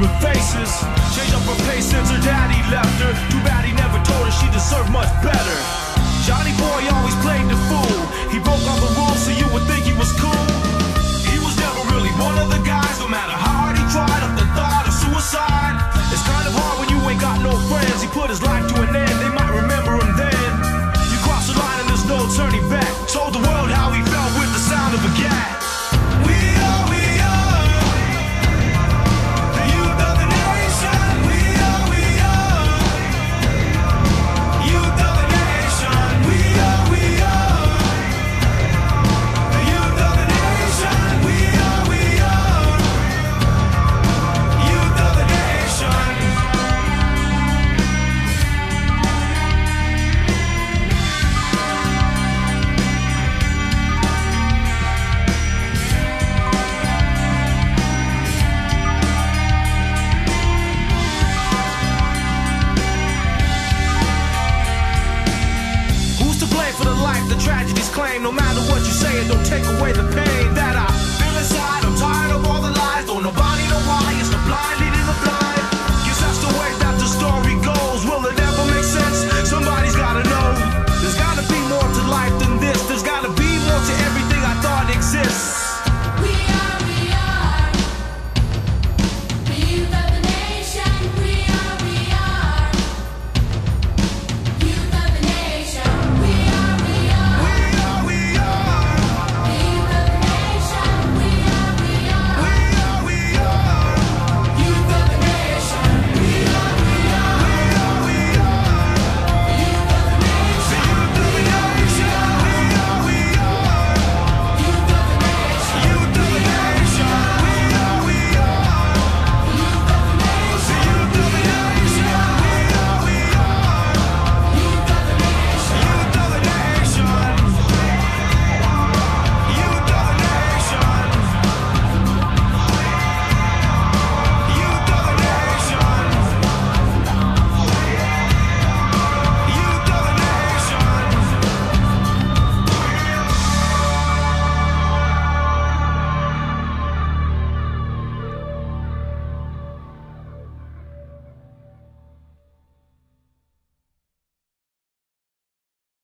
to the face.